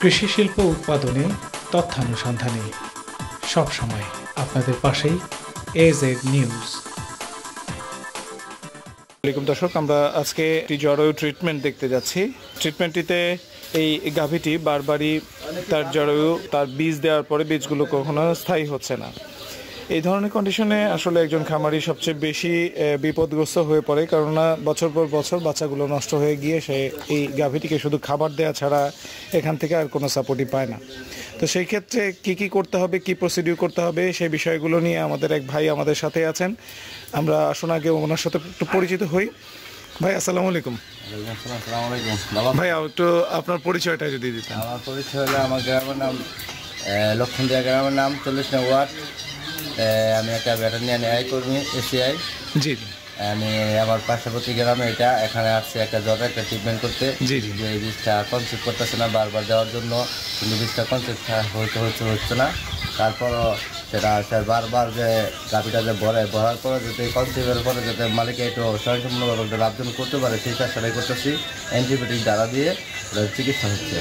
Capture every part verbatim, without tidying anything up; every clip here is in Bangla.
কৃষি শিল্প উৎপাদনে তথ্যানুসন্ধানে সবসময় আপনাদের পাশেই এজেড নিউজ। আসসালামু আলাইকুম দর্শক, আমরা আজকে জরায়ু ট্রিটমেন্ট দেখতে যাচ্ছি। ট্রিটমেন্টটিতে এই গাভীটি বারবারই তার জরায়ু তার বীজ দেওয়ার পরে বীজগুলো কখনো স্থায়ী হচ্ছে না। এই ধরনের কন্ডিশনে আসলে একজন খামারি সবচেয়ে বেশি বিপদগ্রস্ত হয়ে পড়ে, কেননা বছর পর বছর বাচ্চাগুলো নষ্ট হয়ে গিয়ে সে এই গাভীটিকে শুধু খাবার দেওয়া ছাড়া এখান থেকে আর কোনো সাপোর্টই পায় না। তো সেই ক্ষেত্রে কী কী করতে হবে, কি প্রসিডিউর করতে হবে, সেই বিষয়গুলো নিয়ে আমাদের এক ভাই আমাদের সাথে আছেন। আমরা আসুন আগে ওনার সাথে একটু পরিচিত হই। ভাই আসসালামু আলাইকুম। ভাই একটু আপনার পরিচয়টা যদি দিতেন। আমার পরিচয় হলো আমার গ্রামের নাম লক্ষ্মণদিয়া, গ্রামের নাম চল্লিশ নং ওয়ার্ড। আমি একটা ভেটেরিনারি আই কর্মী এসিআই। জি জি। আমি আমার পার্শ্ববর্তী গ্রামে এটা এখানে আসছে একটা জরায়ু একটা ট্রিটমেন্ট করতে। জি জি। যে বীজটা কনসেপ্ট করতেছে না বারবার দেওয়ার জন্য, কিন্তু বীজটা কনসেপ্ট হইতে হচ্ছে হচ্ছে না। তারপরও সেটা বারবার যে গাভীটা যে ভরে ভরার পরে যাতে কনসেপ্টের পরে যাতে মালিককে একটু স্বয়ংসম্পূর্ণভাবে একটা লাভজন করতে পারে সেই চেষ্টাটা করতেছি অ্যান্টিবায়োটিক দ্বারা দিয়ে চিকিৎসা হচ্ছে।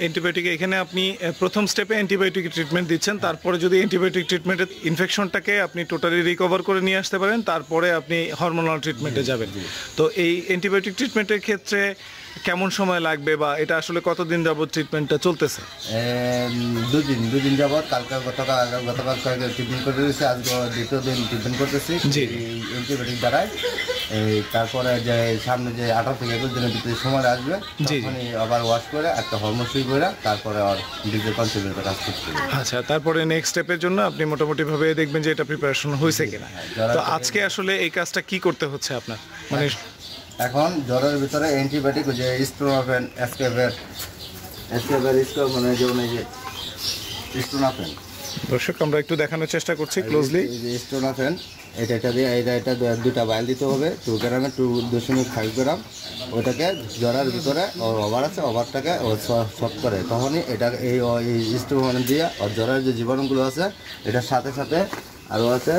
অ্যান্টিবায়োটিক এখানে আপনি প্রথম স্টেপে অ্যান্টিবায়োটিক ট্রিটমেন্ট দিচ্ছেন, তারপরে যদি অ্যান্টিবায়োটিক ট্রিটমেন্টের ইনফেকশনটাকে আপনি টোটালি রিকভার করে নিয়ে আসতে পারেন তারপরে আপনি হরমোনাল ট্রিটমেন্টে যাবেন। তো এই অ্যান্টিবায়োটিক ট্রিটমেন্টের ক্ষেত্রে কেমন সময় লাগবে বা এটা আসলে কতদিন যাবত ট্রিটমেন্টটা চলতেছে? দুদিন দুদিন যাবত, কালকে গতকাল গতকাল ট্রিটমেন্ট করে দিয়েছি, আজকে দ্বিতীয় দিন ট্রিটমেন্ট করতেছি অ্যান্টিবায়োটিক দ্বারায়। এই তারপরে যে সামনে যে আঠারো থেকে একুশ দিনের ভিতরে সময় আসবে আবার ওয়াশ করে একটা হরমোন সুই করে তারপরে আর ডিজে কনসেপ্টের কাজ করতে হবে। আচ্ছা, তারপরে নেক্সট স্টেপের জন্য আপনি মোটামুটি ভাবে দেখবেন যে এটা প্রিপারেশন হয়েছে কিনা। তো আজকে আসলে এই কাজটা কি করতে হচ্ছে আপনার? মানে এখন জ্বরের ভিতরে অ্যান্টিবায়োটিক যে স্টোনাফেন এসকেভের এসকেভের ইস্কো মানে যেমন এই যে স্টোনাফেন, দর্শক আমরা একটু দেখানোর চেষ্টা করছি ক্লোজলি। স্টোনাফেন এটা এটা দিয়ে এটা এটা দুটা বাইল দিতে হবে টু গ্রামে টু দশমিক ফাইভ গ্রাম। ওটাকে জরার ভিতরে ওর ওভার আছে, ওভারটাকে সব করে তখনই এটা এই স্টোনাফেন দিয়ে ওর জরার যে জীবাণুগুলো আছে এটার সাথে সাথে আরও আছে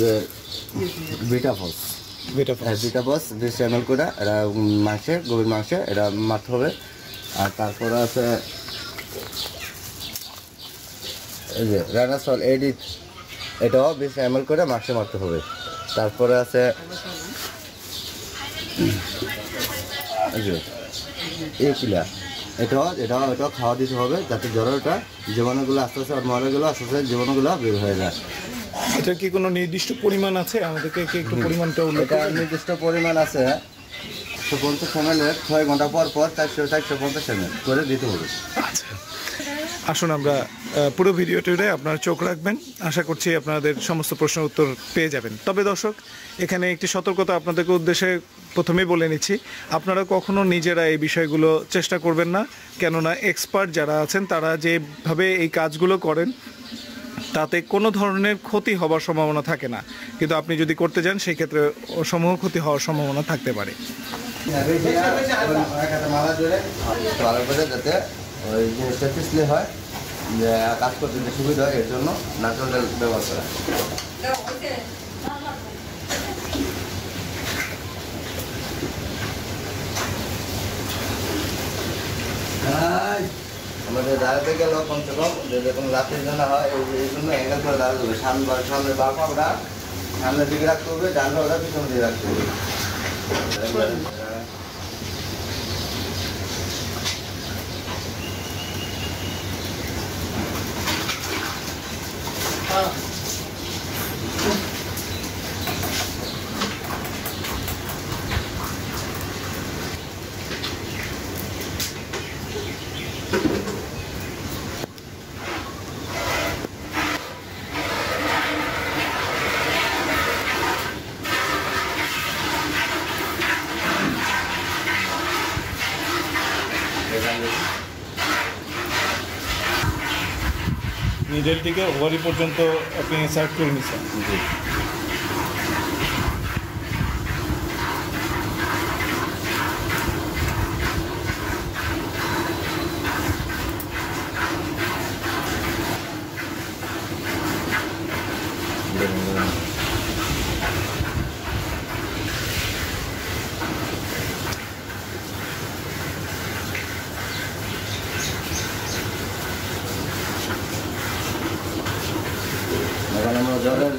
যে বিটাফস বিটাফস বিশ এম এল করে এটা মাংসে গভীর মাংসে এটা মারতে হবে। আর তারপরে আছে রানাসল এডিট, এটাও বিশ এম এল করে মাংসে মারতে হবে। তারপরে আছে এগুলা এটাও এটাও এটাও খাওয়া দিতে হবে যাতে জরায়ুটা জীবাণুগুলো আস্তে আস্তে আর ময়লাগুলো আস্তে আস্তে জীবাণুগুলো বের হয়ে যায়। এটা কি কোনো নির্দিষ্ট পরিমাণ আছে? আমাদেরকে কি একটু পরিমাণটা উল্লেখ করতে হবে? নির্দিষ্ট পরিমাণ আছে পঞ্চাশ এম এল ছয় ঘন্টা পর পর চারশো চারশো পঞ্চাশ এম এল করে দিতে হবে। আচ্ছা, আসুন আমরা পুরো ভিডিওটিতে আপনারা চোখ রাখবেন, আশা করছি আপনাদের সমস্ত প্রশ্নের উত্তর পেয়ে যাবেন। তবে দর্শক এখানে একটি সতর্কতা আপনাদেরকে উদ্দেশ্যে প্রথমেই বলে নিচ্ছি, আপনারা কখনো নিজেরা এই বিষয়গুলো চেষ্টা করবেন না, কেননা এক্সপার্ট যারা আছেন তারা যেভাবে এই কাজগুলো করেন তাতে কোনো ধরনের ক্ষতি হওয়ার সম্ভাবনা থাকে না, কিন্তু আপনি যদি করতে যান সেই ক্ষেত্রে সমূহ ক্ষতি হওয়ার সম্ভাবনা থাকতে পারে। কাজ করতে সুবিধা হয় এর জন্য ন্যাচারাল ব্যবস্থা। আমাদের দাঁড়াতে গেল কমসে কম যখন রাতের জন্য হয় এই জন্য অ্যাঙ্গেল করে দাঁড়াতে হবে। সামনে সামনে বার পাওয়া সামনের দিকে রাখতে হবে, ডান পাওয়া পিছনে দিকে রাখতে হবে। নিডেলটিকে ওভারি পর্যন্ত আপনি ইনসার্ট করে নিচ্ছেন।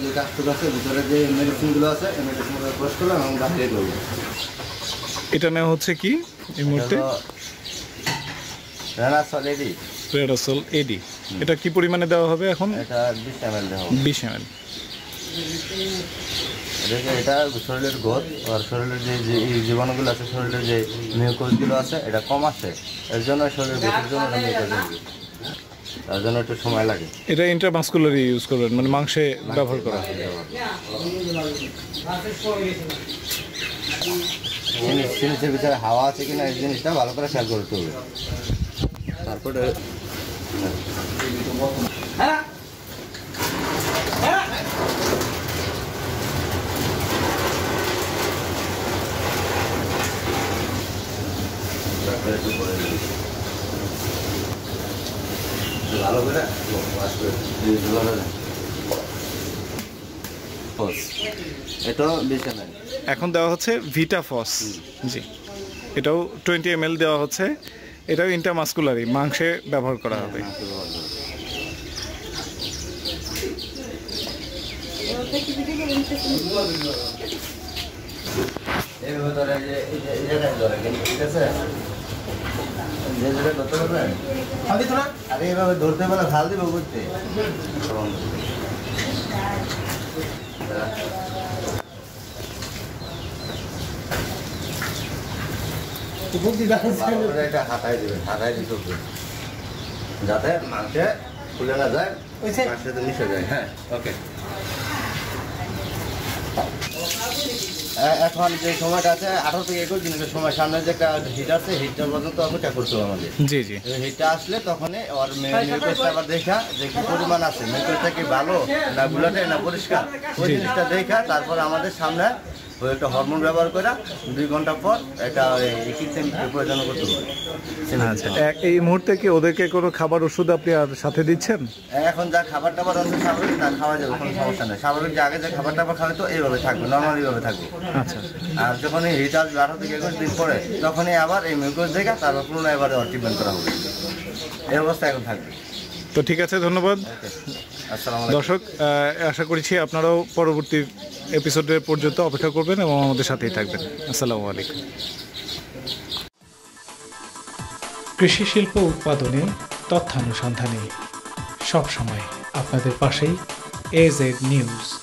যে কাজটুকু আছে ভিতরে যে মেডিসিনগুলো আছে এই মেডিসিনগুলো পোস্ট করলাম এবং বাহিরে করবো। এটা নেওয়া হচ্ছে কি এই মুহূর্তে রেনাসল এডি রেনাসল এডি এটা কি পরিমাণে দেওয়া হবে এখন? এটা বিশ এমএল দেওয়া হবে। বিশ এমএল এটা শরীরের গ্রোথ আর শরীরের যে জীবাণুগুলো আছে শরীরের যে মিউকোসগুলো আছে এটা কম আছে, এর জন্য শরীরের গ্রোথের জন্য তার জন্য একটু সময় লাগে। এটা ইন্ট্রামাসকুলারি ইউজ করবেন মানে মাংসে ব্যবহার করা হয়। জিনিসের ভিতরে হাওয়া আছে কিনা এই জিনিসটা ভালো করে খেয়াল করতে হবে। তারপরে ভালো করে এখন দেওয়া হচ্ছে ভিটাফস। জি, এটাও টোয়েন্টি এম এল দেওয়া হচ্ছে। এটাও ইন্টারমাসকুলারি মাংসে ব্যবহার করা হবে। ধরতে পারে ভাল দিব করতে যাতে মাংসে খুলে না যায় মিশে যায়। হ্যাঁ, ওকে। এখন যে সময়টা আছে আঠারো থেকে একুশ দিনের সময়, সামনে যে একটা হিট আছে হিটটা পর্যন্ত অপেক্ষা করতে হবে আমাদের। জি জি, হিটটা আসলে তখনই ওর মিউকোসটা আবার দেখা যে কি পরিমাণ আছে, মিউকোসটা কি ভালো না গুলাটে না পরিষ্কার, ওই জিনিসটা দেখা তারপর আমাদের সামনে ওই একটা হরমোন ব্যবহার করা দুই ঘন্টা পর একটা কিচেন প্রয়োজন করতে হবে। আচ্ছা, এই মুহূর্তে কি ওদেরকে কোনো খাবার ওষুধ আপনি আর সাথে দিচ্ছেন? এখন যা খাবার টাবার আছে স্বাভাবিক না খাওয়া যাবে, কোনো সমস্যা নেই। স্বাভাবিক যে আগে যে খাবার টাবার খাওয়া তো এইভাবে থাকবে, নর্মালিভাবে থাকবে। আচ্ছা, আর যখন এই হিট আসবে আঠারো থেকে একুশ দিন পরে তখনই আবার এই মিউকোস দেখা তারপর পুনরায় এবারে ট্রিটমেন্ট করা হবে। এই অবস্থা এখন থাকবে। তো ঠিক আছে, ধন্যবাদ দর্শক। আশা করছি আপনারাও পরবর্তী এপিসোডে পর্যন্ত অপেক্ষা করবেন এবং আমাদের সাথেই থাকবেন। আসসালামু আলাইকুম। কৃষি শিল্প উৎপাদনে তথ্যানুসন্ধানে সবসময় আপনাদের পাশেই এজেড নিউজ।